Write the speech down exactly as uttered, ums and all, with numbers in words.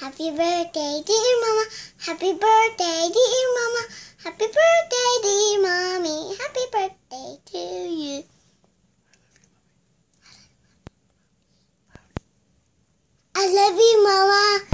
Happy birthday, dear mama. Happy birthday, dear mama. Happy birthday, dear mommy. Happy birthday to you. I love you, mama.